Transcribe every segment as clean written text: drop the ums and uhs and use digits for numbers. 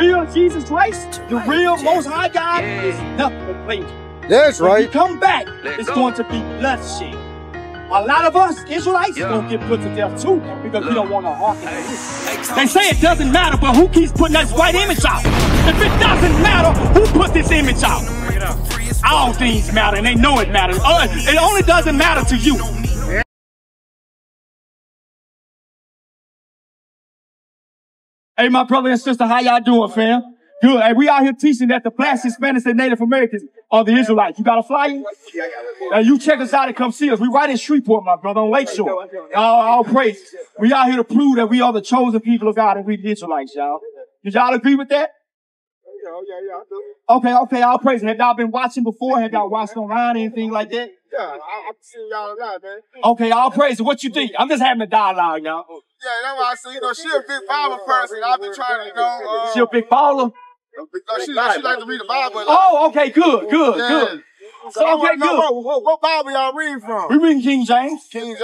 real Jesus Christ, the real Most High God is nothing but blame. That's right. When you come back, it's going to be bloodshed. A lot of us Israelites don't get put to death too because we don't want to hearken to this. They say it doesn't matter, but who keeps putting that white image out? If it doesn't matter, who put this image out? All things matter, and they know it matters. It only doesn't matter to you. Hey, my brother and sister, how y'all doing, fam? Good. Hey, we out here teaching that the Blacks, Hispanics, and Native Americans are the Israelites. You got a flyer? Yeah, I got it. You check us out and come see us. We right in Shreveport, my brother, on Lakeshore. All praise. We out here to prove that we are the chosen people of God and we the Israelites, y'all. Did y'all agree with that? Yeah. Okay, all praise. Have y'all been watching before? Have y'all watched online, anything like that? Yeah, I've seen y'all around, man. Okay, all praise. What you think? I'm just having a dialogue, y'all. Yeah, that's why I say, you know, she a big Bible person. I've been trying to, you know... she a big follower? She like to read the Bible. Like, oh, okay, good. So, okay, good. What Bible y'all read from? We reading King James. King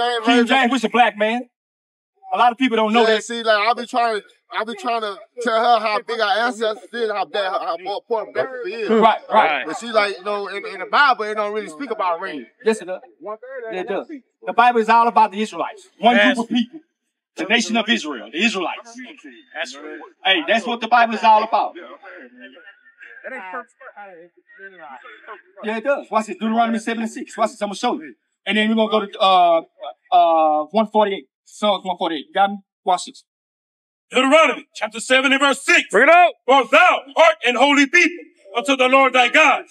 James, which is a black man. A lot of people don't know that. See, like, I've been trying to tell her how big our ancestors did, how more important black people is. Right. But she like, you know, in the Bible, it don't really speak about race. Yes, it does. It does. The Bible is all about the Israelites. One group of people. The nation of Israel, the Israelites. That's right. Hey, that's what the Bible is all about. Yeah, it does. Watch it, Deuteronomy 7:6. Watch it, I'm going to show you. And then we're going to go to 148. Psalms 148. You got me? Watch this. Deuteronomy chapter 7 and verse 6. Bring it up. For thou art an holy people unto the Lord thy God.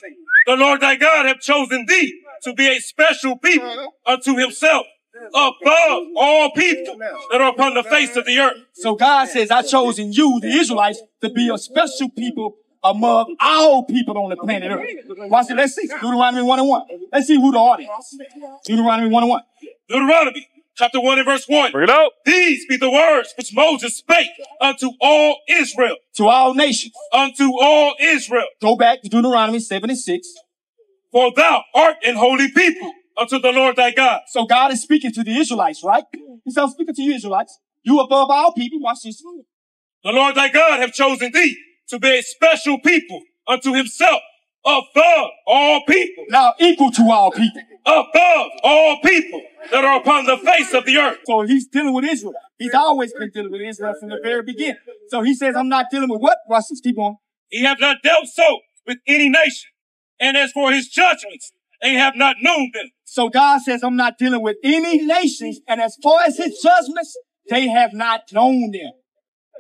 The Lord thy God hath chosen thee to be a special people unto himself, above all people that are upon the face of the earth. So God says, I chosen you, the Israelites, to be a special people among all people on the planet earth. Watch it, let's see. Deuteronomy 1:1. Let's see who the audience. Deuteronomy 1:1. Deuteronomy chapter 1 and verse 1. Bring it up. These be the words which Moses spake unto all Israel. To all nations. Unto all Israel. Go back to Deuteronomy 7:6. For thou art an holy people unto the Lord thy God. So God is speaking to the Israelites, right? He said, I'm speaking to you, Israelites. You above all people. Watch this. The Lord thy God have chosen thee to be a special people unto himself, above all people. Now equal to all people. Above all people that are upon the face of the earth. So he's dealing with Israel. He's always been dealing with Israel from the very beginning. So he says, I'm not dealing with what? Watch this. Keep on. He hath not dealt so with any nation. And as for his judgments, they have not known them. So God says, I'm not dealing with any nations, and as far as his judgments, they have not known them.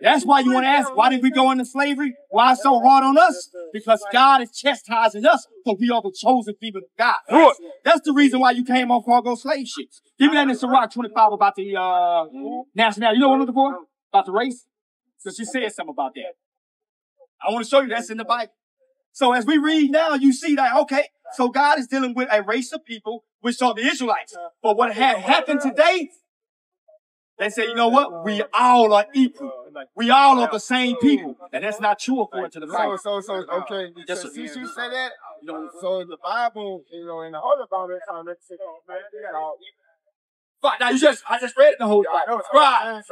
That's why you want to ask, why did we go into slavery? Why so hard on us? Because God is chastising us, because we are the chosen people of God. Right? That's the reason why you came on cargo slave ships. Give me that in Sirach 25 about the nationality. You know what I'm looking for? About the race? So she said something about that. I want to show you that's in the Bible. So as we read now, you see that, okay, so God is dealing with a race of people, which are the Israelites. But what had happened today, they say, you know what? We all are equal. We all are the same people. And that's not true according to the Bible. Okay. Yes, sir. Since you say that, you know, so the Bible, you know, in the whole Bible, it's all right. Now, I just read it the whole Bible. Right.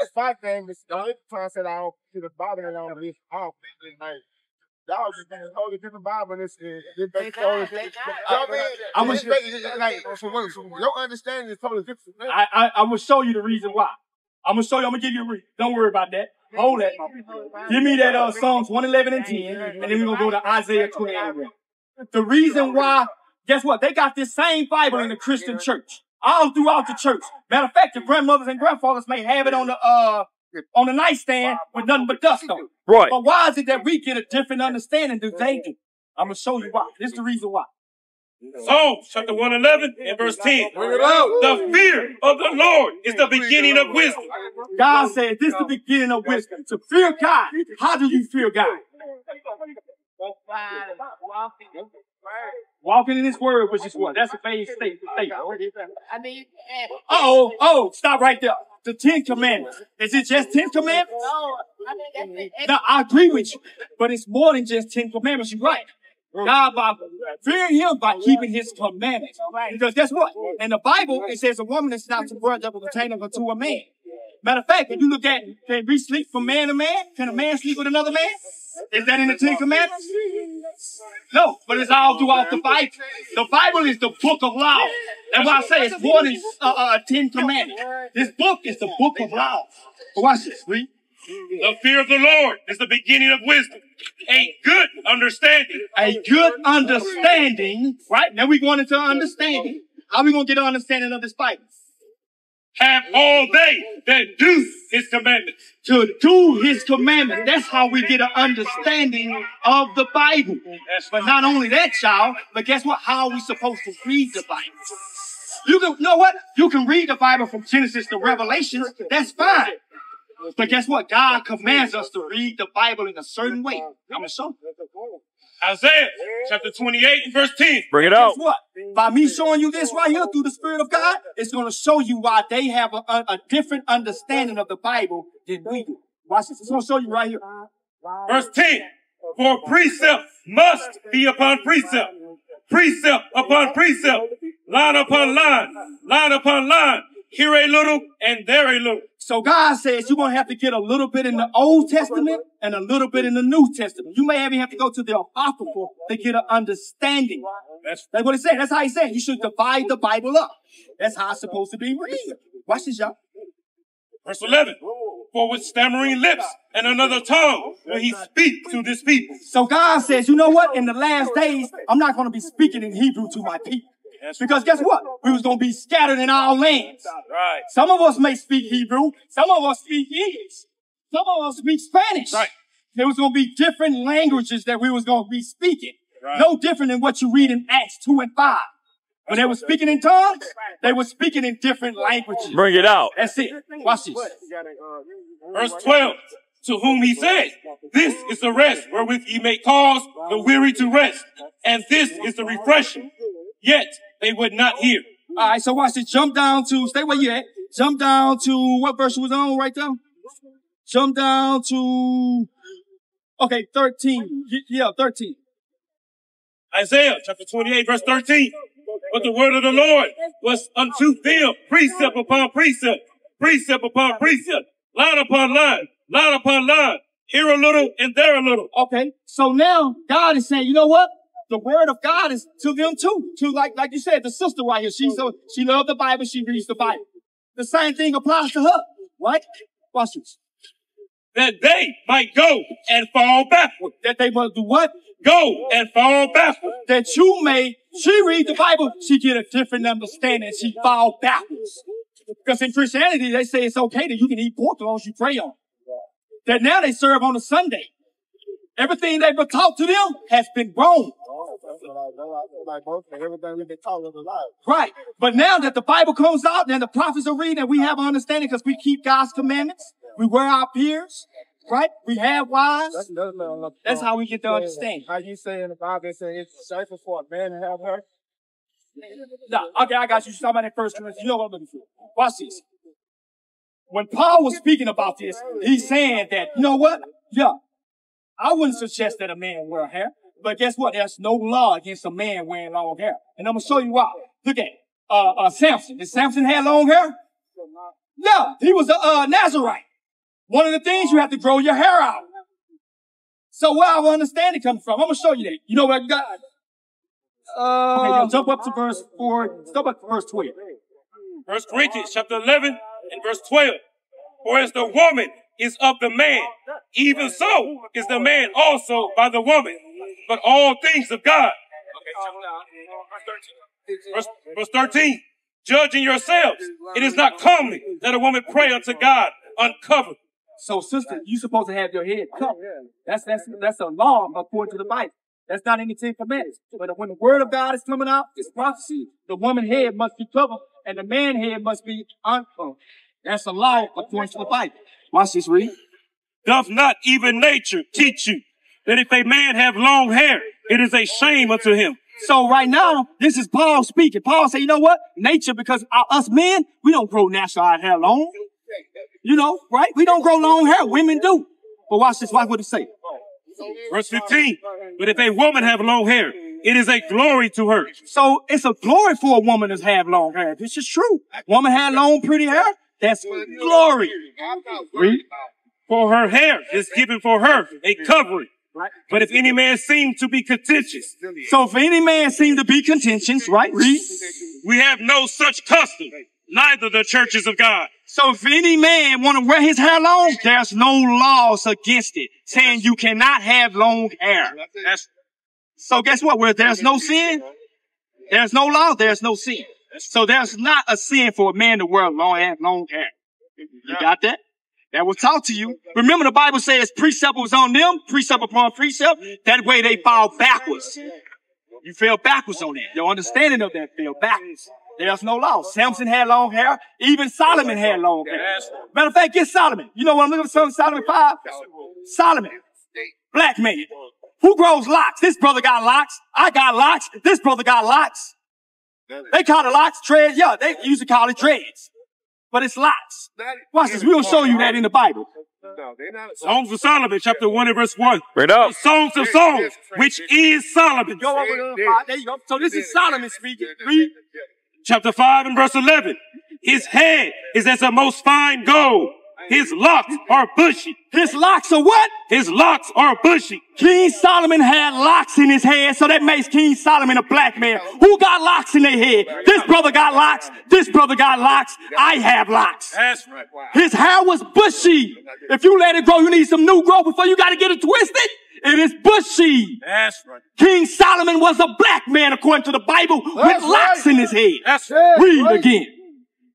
That's my thing. The only time I said I don't see the Bible and I don't believe all people like, y'all just been totally different Bible and it's totally different. I mean, your understanding is totally different. I'm going to show you the reason why. I'm going to give you a reason. Don't worry about that. Hold that. Give me that Psalms 111 and 10, and then we're going to go to Isaiah 28. The reason why, guess what? They got this same Bible in the Christian church. All throughout the church. Matter of fact, your grandmothers and grandfathers may have it on the nightstand with nothing but dust on it. Right. But why is it that we get a different understanding than they do? I'm going to show you why. This is the reason why. Psalms chapter 111 and verse 10. The fear of the Lord is the beginning of wisdom. God said this is the beginning of wisdom. To fear God. How do you fear God? Walking in his word, which is what? That's a vague statement. Stop right there. The 10 commandments. Is it just 10 commandments? No, I mean, that's now, I agree with you, but it's more than just 10 commandments. You're right. God, by fearing him by keeping his commandments. Because guess what? In the Bible, it says a woman is not to bring up a container unto a man. Matter of fact, if you look at, can we sleep from man to man? Can a man sleep with another man? Is that in the Ten Commandments? No, but it's all throughout the Bible. The Bible is the book of law. That's why I say it's more than Ten Commandments. This book is the book of law. Watch this, read. The fear of the Lord is the beginning of wisdom. A good understanding. A good understanding. Right? Now we're going into understanding. How are we going to get an understanding of this Bible? Have all they that do his commandments. To do his commandments. That's how we get an understanding of the Bible. But not only that, child, but guess what? How are we supposed to read the Bible? You know what? You can read the Bible from Genesis to Revelation. That's fine. But guess what? God commands us to read the Bible in a certain way. I'm going to show you. Isaiah chapter 28, verse 10. Bring it out. Guess what? By me showing you this right here through the Spirit of God, it's going to show you why they have a different understanding of the Bible than we do. Watch this. It's going to show you right here. Verse 10. For precept must be upon precept. Precept upon precept. Line upon line. Line upon line. Here a little and there a little. So God says you're going to have to get a little bit in the Old Testament and a little bit in the New Testament. You may even have to go to the Apocrypha to get an understanding. That's what it said. That's how he said. You should divide the Bible up. That's how it's supposed to be read. Watch this, y'all. Verse 11. For with stammering lips and another tongue will he speak to this people. So God says, you know what? In the last days, I'm not going to be speaking in Hebrew to my people. Because guess what? We was going to be scattered in our lands. Right. Some of us may speak Hebrew. Some of us speak English. Some of us speak Spanish. Right. There was going to be different languages that we was going to be speaking. Right. No different than what you read in Acts 2 and 5. When they were speaking in tongues, they were speaking in different languages. Bring it out. That's it. Watch this. Verse 12. To whom he says, this is the rest wherewith ye may cause the weary to rest. And this is the refreshing. Yet they would not hear. All right, so watch this. Jump down to, stay where you at. Jump down to, what verse was on right there? Jump down to, okay, 13. Yeah, 13. Isaiah chapter 28, verse 13. But the word of the Lord was unto them, precept upon precept, precept upon precept, line upon line, line upon line, here a little and there a little. Okay, so now God is saying, you know what? The word of God is to them too. To like you said, the sister right here. She loved the Bible. She reads the Bible. The same thing applies to her, right? Watch this. That they might go and fall backward. That they might do what? Go and fall backward. That you may. She read the Bible. She get a different understanding. She fall backwards. Because in Christianity, they say it's okay that you can eat pork as long as you pray on. That now they serve on a Sunday. Everything they've been taught to them has been wrong. Right. But now that the Bible comes out and the prophets are reading and we have understanding because we keep God's commandments, we wear our peers, right? We have wives. That's how we get to understand. How you say in the Bible, they say it's safer for a man to have her? No, okay, I got you. You're talking about that First Corinthians. You know what I'm looking for. Watch this. When Paul was speaking about this, he's saying that, you know what? Yeah, I wouldn't suggest that a man wear hair. But guess what? There's no law against a man wearing long hair. And I'm going to show you why. Look at Samson. Did Samson have long hair? No. He was a Nazarite. One of the things you have to grow your hair out. So where I understand it comes from, I'm going to show you that. You know what? Okay, jump up to verse 4. Jump up to verse 12. 1 Corinthians chapter 11 and verse 12. For as the woman is of the man, even so is the man also by the woman. But all things of God. Okay, verse 13. Judging yourselves. It is not comely that a woman pray unto God uncovered. So, sister, you're supposed to have your head covered. That's a law according to the Bible. That's not any Ten Commandments. But when the word of God is coming out, it's prophecy. The woman's head must be covered and the man's head must be uncovered. That's a law according to the Bible. Watch this, read. Doth not even nature teach you that if a man have long hair, it is a shame unto him? So right now, this is Paul speaking. Paul said, you know what? Nature, because us men, we don't grow natural hair long. You know, right? We don't grow long hair. Women do. But watch this. Watch what it say. Verse 15. But if a woman have long hair, it is a glory to her. So it's a glory for a woman to have long hair. This is true. Woman had long, pretty hair. That's glory. Read. For her hair is given for her a covering. But if any man seem to be contentious. So if any man seem to be contentious, right? Read. We have no such custom, neither the churches of God. So if any man want to wear his hair long, there's no laws against it, saying you cannot have long hair. So guess what? Where there's no sin, there's no law, there's no sin. So there's not a sin for a man to wear long hair. You got that? That was taught to you. Remember the Bible says precept was on them, precept upon precept. That way they fall backwards. You fell backwards on that. Your understanding of that fell backwards. There's no law. Samson had long hair. Even Solomon had long hair. Matter of fact, get Solomon. You know what I'm looking for? Solomon 5? Solomon. Black man. Who grows locks? This brother got locks. I got locks. This brother got locks. They call it locks, dreads. Yeah, they used to call it dreads. But it's locks. Watch this. We'll show you that in the Bible. Songs of Solomon, chapter 1 and verse 1. Right up. Songs of Songs, which is Solomon. Go over there you go. So this is Solomon speaking. Read. Chapter 5 and verse 11. His head is as the most fine gold. His locks are bushy. His locks are what? His locks are bushy. King Solomon had locks in his head, so that makes King Solomon a black man. Who got locks in their head? This brother got locks. This brother got locks. I have locks. That's right. His hair was bushy. If you let it grow, you need some new growth before you got to get it twisted. It is bushy. That's right. King Solomon was a black man, according to the Bible, with locks in his head. That's right. Read again.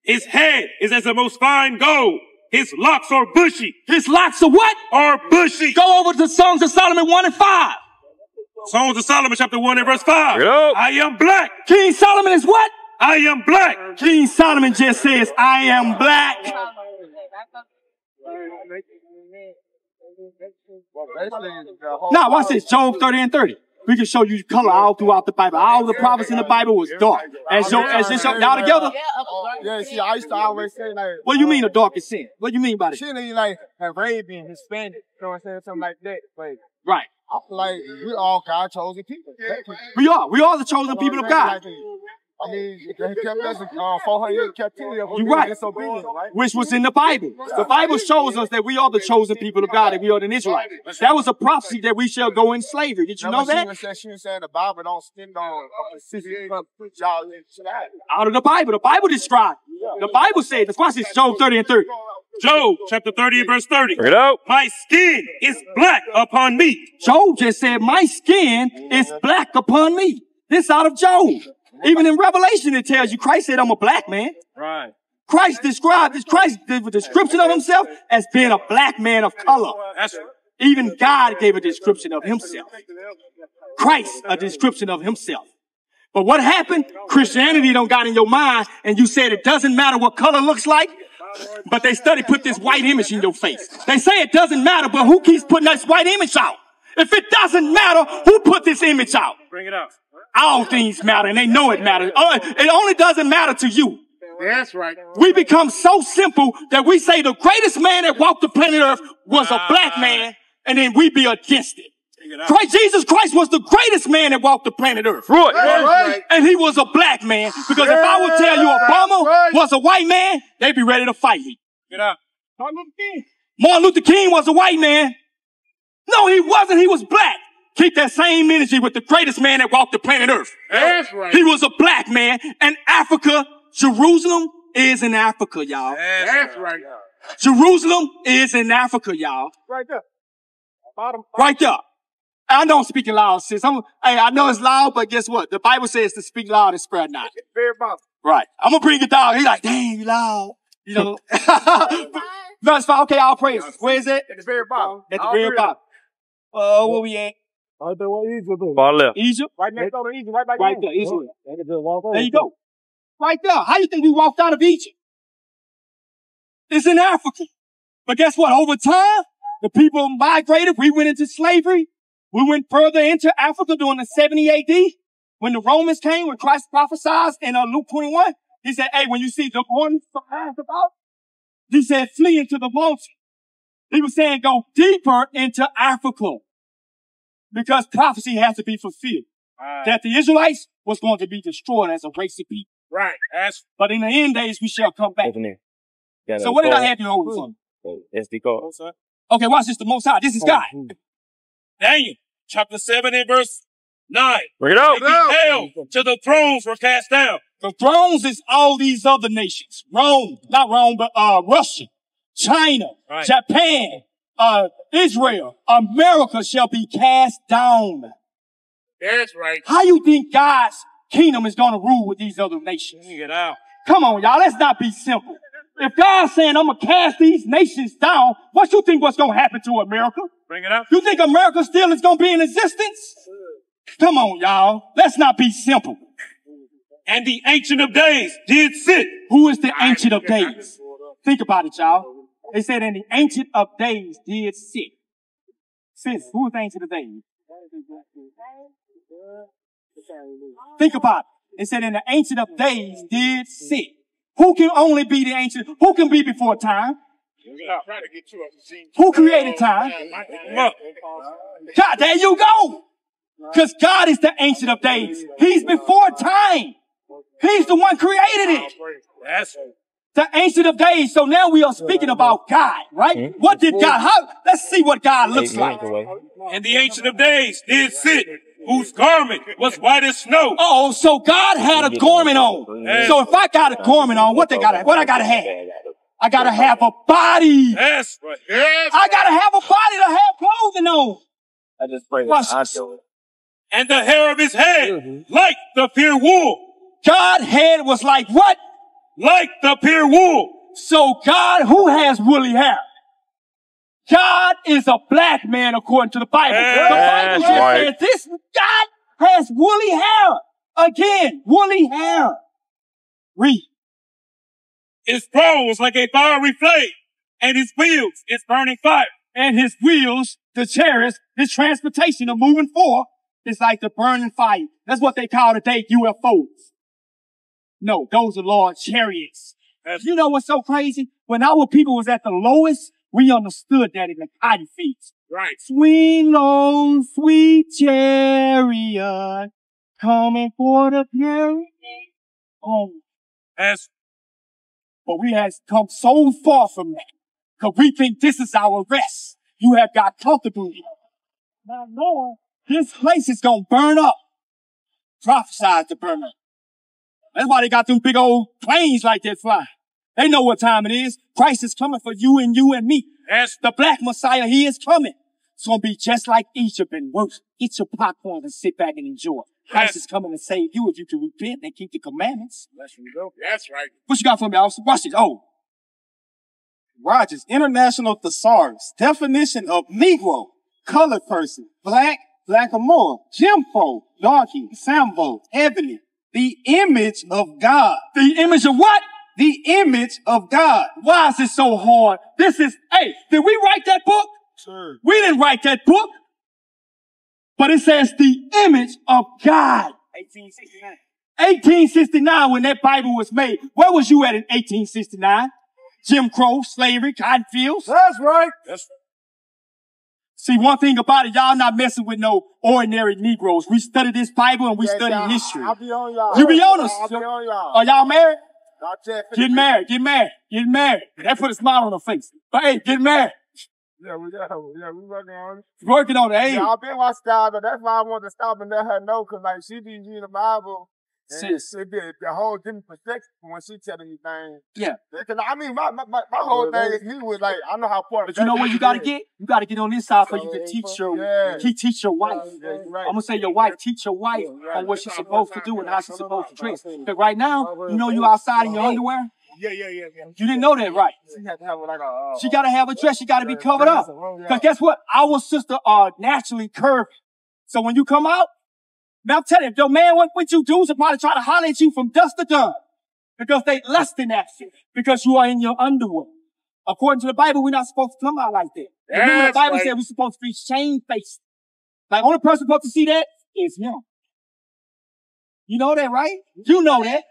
His head is as the most fine gold. His locks are bushy. His locks are what? Are bushy. Go over to Songs of Solomon 1 and 5. Songs of Solomon chapter 1 and verse 5. Yep. I am black. King Solomon is what? I am black. King Solomon just says, I am black. Now watch this. Job 30 and 30. We can show you color all throughout the Bible. All the prophets in the Bible was dark. As this y'all together? Yeah, see, I used to always say, like, what do you mean a dark is sin? What do you mean by that? Sin is like Arabian, Hispanic, you know what I'm saying? Something like that. Like, right. I feel like we all God chosen people. We are. We are the chosen people of God. I mean, they kept us 400 years of captivity. You're right. Disobedient, right. Which was in the Bible. The Bible shows us that we are the chosen people of God, that we are the Israelites. That was a prophecy that we shall go in slavery. Did you know that? She was saying the Bible don't stand on y'all in out of the Bible. The Bible described. The Bible said, watch this, Job 30 and 30. Job chapter 30 and verse 30. Bring it up. My skin is black upon me. Job just said, my skin is black upon me. This out of Job. Even in Revelation, it tells you Christ said, I'm a black man. Right. Christ described, Christ gave a description of himself as being a black man of color. Even God gave a description of himself. Christ, a description of himself. But what happened? Christianity don't got in your mind, and you said it doesn't matter what color looks like, but they study put this white image in your face. They say it doesn't matter, but who keeps putting this white image out? If it doesn't matter, who put this image out? Bring it up. All things matter, and they know it matters. It only doesn't matter to you. That's right. We become so simple that we say the greatest man that walked the planet Earth was a black man, and then we be against it. Jesus Christ was the greatest man that walked the planet Earth. Right. And he was a black man, because if I would tell you Obama was a white man, they'd be ready to fight me. Martin Luther King was a white man. No, he wasn't. He was black. Keep that same energy with the greatest man that walked the planet Earth. That's right. He was a black man. And Africa, Jerusalem is in Africa, y'all. That's right. Jerusalem is in Africa, y'all. Right there. Bottom. Right there. I know I'm speaking loud, sis. I know it's loud, but guess what? The Bible says to speak loud and spread not. Very bottom. Right. I'm going to bring it down. He's like, dang, you loud. You know. No, it's fine. Okay, I'll praise. Where is it? At the very bottom. At the very bottom. Oh, where we at? Right there, what Egypt is. Far left. Egypt? Right next door to Egypt, right back there. Right there, Egypt. There you go. Right there. How you think we walked out of Egypt? It's in Africa. But guess what? Over time, the people migrated. We went into slavery. We went further into Africa during the 70 AD. When the Romans came, when Christ prophesied in Luke 21, he said, hey, when you see the horns surprised about, he said, flee into the mountain. He was saying, go deeper into Africa. Because prophecy has to be fulfilled. Right. That the Israelites was going to be destroyed as a race of people. Right. But in the end days, we shall come back. Got so what did I have you hold on? SD card. Okay, watch this. The Most High. This is God. Daniel, chapter 7 and verse 9. Bring it out. Hell till the thrones were cast down. The thrones is all these other nations. Rome, not Rome, but Russia, China, right. Japan, Israel, America shall be cast down. That's right. How you think God's kingdom is going to rule with these other nations? Get out. Come on, y'all. Let's not be simple. If God's saying, I'm going to cast these nations down, what you think what's going to happen to America? Bring it up. You think America still is going to be in existence? Come on, y'all. Let's not be simple. And the Ancient of Days did sit. Who is the Ancient of Days? Think about it, y'all. They said, and the Ancient of Days did sit. Since, who is the Ancient of Days? Think about it. It said, and the Ancient of Days did sit. Who can only be the ancient? Who can be before time? Who created time? God, there you go. Because God is the Ancient of Days. He's before time. He's the one created it. That's the Ancient of Days. So now we are speaking about God, right? What did God, how? Let's see what God looks like. And the Ancient of Days did sit, whose garment was white as snow. Oh, so God had a garment on. Yes. So if I got a garment on, what I gotta have? I gotta have a body. Yes, right. Yes. I gotta have a body to have clothing on. I just pray that I do it. And the hair of his head, like the pure wool. God's head was like what? Like the pure wool. So God, who has woolly hair? God is a black man according to the Bible. The Bible says this God has woolly hair. Again, woolly hair. Read. His throne was like a fiery flame, and his wheels is burning fire. And his wheels, the chariots, his transportation of moving forth, is like the burning fire. That's what they call today UFOs. No, those are large chariots. You know what's so crazy? When our people was at the lowest, we understood that in the cotton feast. Right. Swing low, sweet chariot, coming for the purity. Oh. That's. But we have come so far from that, because we think this is our rest. You have got comfortable here. Now, Lord, this place is going to burn up. Prophesied to burn up. That's why they got them big old planes like that flying. They know what time it is. Christ is coming for you and me. Yes. The black Messiah, he is coming. It's going to be just like Egypt and worse. Eat your popcorn and sit back and enjoy. Christ is coming to save you if you can repent and keep the commandments. That's right. That's right. What you got for me, officer? Watch it. Oh. Rogers, International Thesaurus. Definition of Negro, colored person, black, blackamoor, Jimpo, donkey, Sambo, ebony. The image of God. The image of what? The image of God. Why is it so hard? This is, hey, did we write that book? Sure. We didn't write that book. But it says the image of God. 1869. 1869 when that Bible was made. Where was you at in 1869? Jim Crow, slavery, cotton fields. That's right. That's right. See, one thing about it, y'all not messing with no ordinary Negroes. We study this Bible and we study history. I'll be on y'all. You be on us. I'll be on y'all. Are y'all married? Get married, get married, get married. That put a smile on her face. But hey, get married. Yeah, we working on it. Working on it, hey. Yeah, I've been watching style, but that's why I wanted to stop and let her know, because like she be reading the Bible. And she did the whole different perspective when she telling you things. Yeah. Because I mean, my whole thing is me was like, I know how far. But you know what you gotta get? You gotta get on this side so you can teach your, teach your wife. Right. I'm gonna say your wife, teach your wife on what she's supposed to do and how she's supposed to dress. But right now, you know you outside in your underwear? Yeah. You didn't know that, right? She had to have like a, she gotta have a dress, she gotta be covered up. Because guess what? Our sisters are naturally curvy. So when you come out, now I'm telling you, if your man went with you, dudes will probably try to holler at you from dust to dawn because they lusting at you because you are in your underwear. According to the Bible, we're not supposed to come out like that. Remember the Bible said we're supposed to be shamefaced. Like, only person supposed to see that is him. You know that, right? You know that.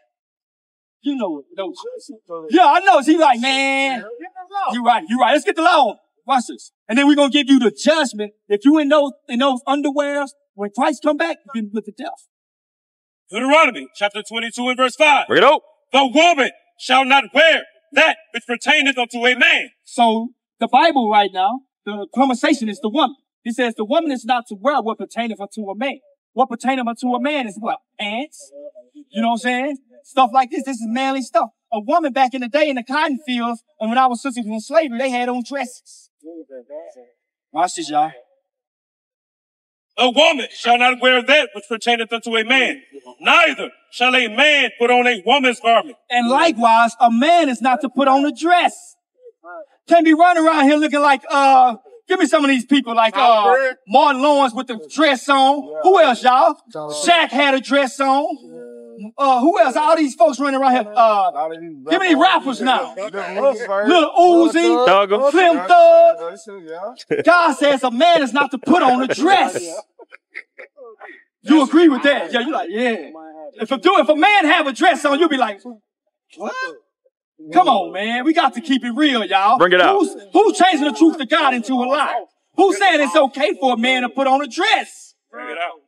You know it, don't you? Yeah, I know. She's like, man, you're right. Let's get the law. Watch this. And then we're going to give you the judgment. If you in those underwears, when Christ come back, you've been put to death. Deuteronomy chapter 22 and verse 5. Bring it up. The woman shall not wear that which pertaineth unto a man. So the Bible right now, the conversation is the woman. He says the woman is not to wear what pertaineth unto a man. What pertaineth unto a man is what? Ants. You know what I'm saying? Stuff like this. This is manly stuff. A woman back in the day in the cotton fields, and when our sisters were in slavery, they had on dresses. Watch this, y'all. A woman shall not wear that which pertaineth unto a man. Neither shall a man put on a woman's garment. And likewise, a man is not to put on a dress. Can't be running around here looking like, give me some of these people like, Martin Lawrence with the dress on. Who else, y'all? Shaq had a dress on. Who else? All these folks running around here. Give me rappers now. Little Uzi, Slim Thug. God says a man is not to put on a dress. You agree with that? Yeah, you're like, yeah. If a man have a dress on, you'll be like, what? Come on, man. We got to keep it real, y'all. Bring it out. Who's changing the truth of God into a lie? Who's saying it's okay for a man to put on a dress? Bring it out.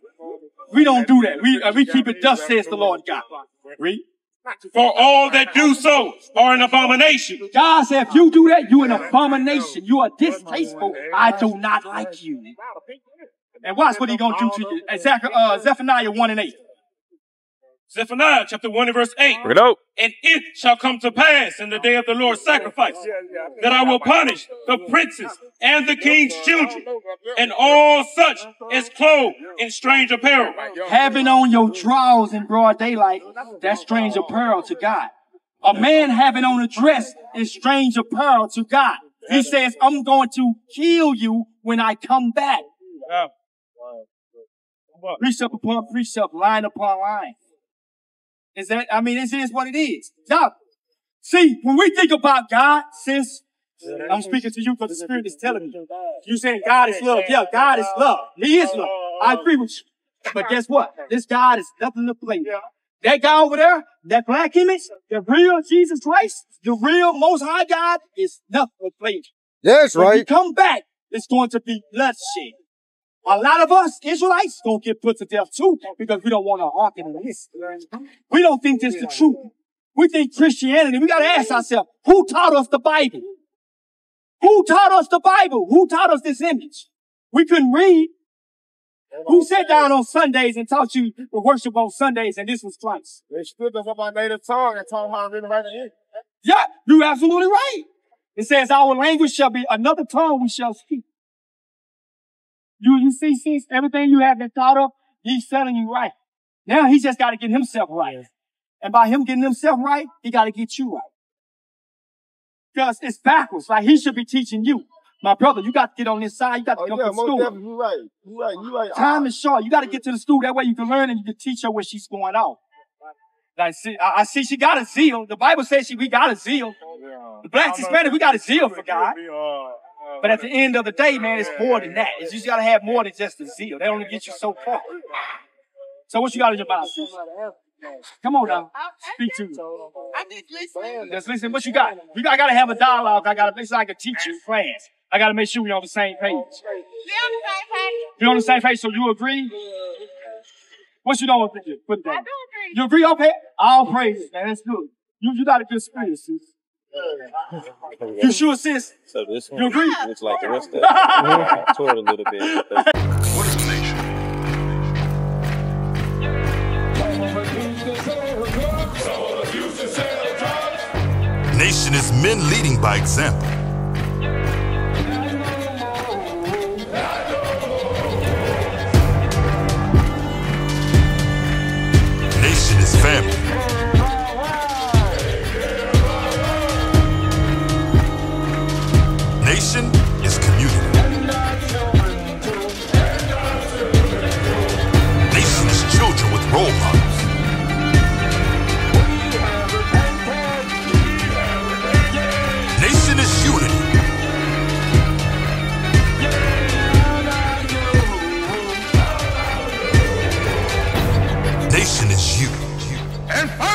We don't do that. We keep it thus says the Lord God. Read. For all that do so are an abomination. God said, if you do that, you're an abomination. You are distasteful. I do not like you. And watch what he's going to do to you. Zephaniah 1:8. Zephaniah chapter 1:8. Bring it out. And it shall come to pass in the day of the Lord's sacrifice that I will punish the princes and the king's children and all such as clothed in strange apparel. Having on your drawers in broad daylight, that's strange apparel to God. A man having on a dress is strange apparel to God. He says, I'm going to kill you when I come back. Precept upon precept, line upon line. Is that, I mean, this is what it is. Now, see, when we think about God, sis, I'm speaking to you because the Spirit is telling me. You saying God is love. Yeah, God is love. He is love. I agree with you. But guess what? This God is nothing to play with. That guy over there, that black image, the real Jesus Christ, the real Most High God is nothing to play with. That's right. When you come back, it's going to be bloodshed. A lot of us Israelites don't get put to death too because we don't want to hearken to this. We don't think this is the truth. We think Christianity, we got to ask ourselves, who taught us the Bible? Who taught us the Bible? Who taught us this image? We couldn't read. Who sat down on Sundays and taught you to worship on Sundays and this was Christ? They stood us up our native tongue and taught how to read and write it. Yeah, you're absolutely right. It says our language shall be another tongue we shall speak. You see, since everything you have been thought of, he's telling you right. Now he just got to get himself right. And by him getting himself right, he got to get you right. Because it's backwards. Like he should be teaching you. My brother, you got to get on this side. You got to get up to school. You're right. You're right. Time is short. You got to get to the school. That way you can learn and you can teach her where she's going out. Like, see, I see she got a zeal. The Bible says we got a zeal. The blacks, Hispanics, we got a zeal for God. But at the end of the day, man, it's more than that. It's, you got to have more than just the zeal. They only get you so far. So what you got in your Bible? Come on now. Speak to me. I'm just listening. Just listen. What you got? I got to have a dialogue. It's like a teacher class. I got to make sure we're on the same page. We're on the same page. You're on the same page, so you agree? What you don't agree? Put it down. I do agree. You agree? Okay. All praises, man. That's good. You got a good spirit, sis. You sure, sis? So this one looks like the rest of it. I tore it a little bit. What is the nation? Nation is men leading by example. Nation is family. Nation is community. Nation is children with role models. Nation is unity. Nation is you.